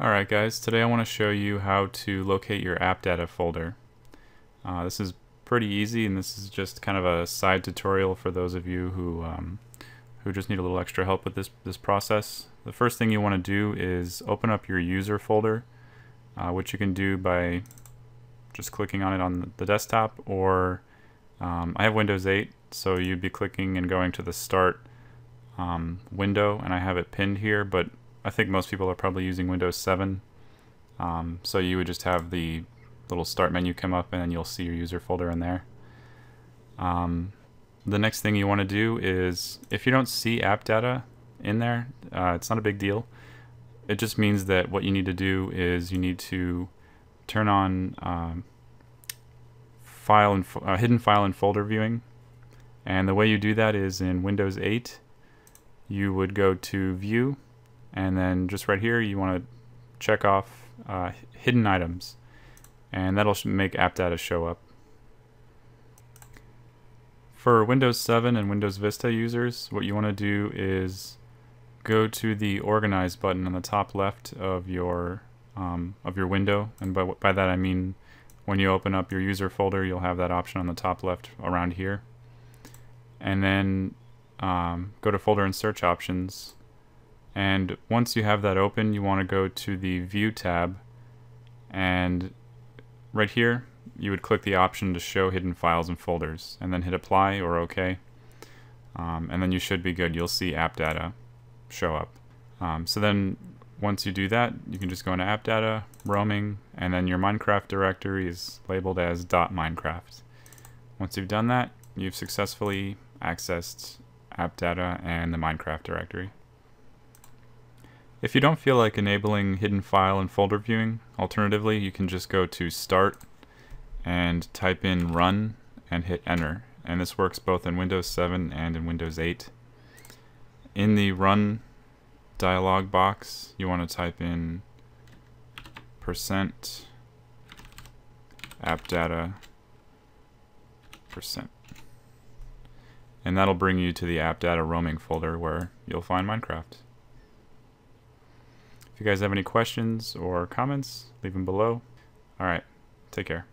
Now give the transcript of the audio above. Alright guys, today I want to show you how to locate your Appdata folder. This is pretty easy, and this is just kind of a side tutorial for those of you who just need a little extra help with this process. The first thing you want to do is open up your user folder, which you can do by just clicking on it on the desktop, or I have Windows 8, so you'd be clicking and going to the Start window, and I have it pinned here, but I think most people are probably using Windows 7, so you would just have the little start menu come up and then you'll see your user folder in there. The next thing you want to do is, if you don't see Appdata in there, it's not a big deal. It just means that what you need to do is you need to turn on hidden file and folder viewing, and the way you do that is in Windows 8 you would go to View, and then just right here you want to check off hidden items, and that'll make Appdata show up. For Windows 7 and Windows Vista users, what you want to do is go to the Organize button on the top left of your window, and by that I mean when you open up your user folder you'll have that option on the top left around here, and then go to Folder and Search Options. And once you have that open, you want to go to the View tab, and right here you would click the option to show hidden files and folders, and then hit Apply or OK, and then you should be good. You'll see Appdata show up. So then once you do that, you can just go into Appdata, Roaming, and then your Minecraft directory is labeled as .minecraft. Once you've done that, you've successfully accessed Appdata and the Minecraft directory. If you don't feel like enabling hidden file and folder viewing, alternatively you can just go to Start and type in Run and hit Enter, and this works both in Windows 7 and in Windows 8. In the Run dialog box you want to type in %appdata%, and that'll bring you to the Appdata roaming folder where you'll find Minecraft. If you guys have any questions or comments, leave them below. All right, take care.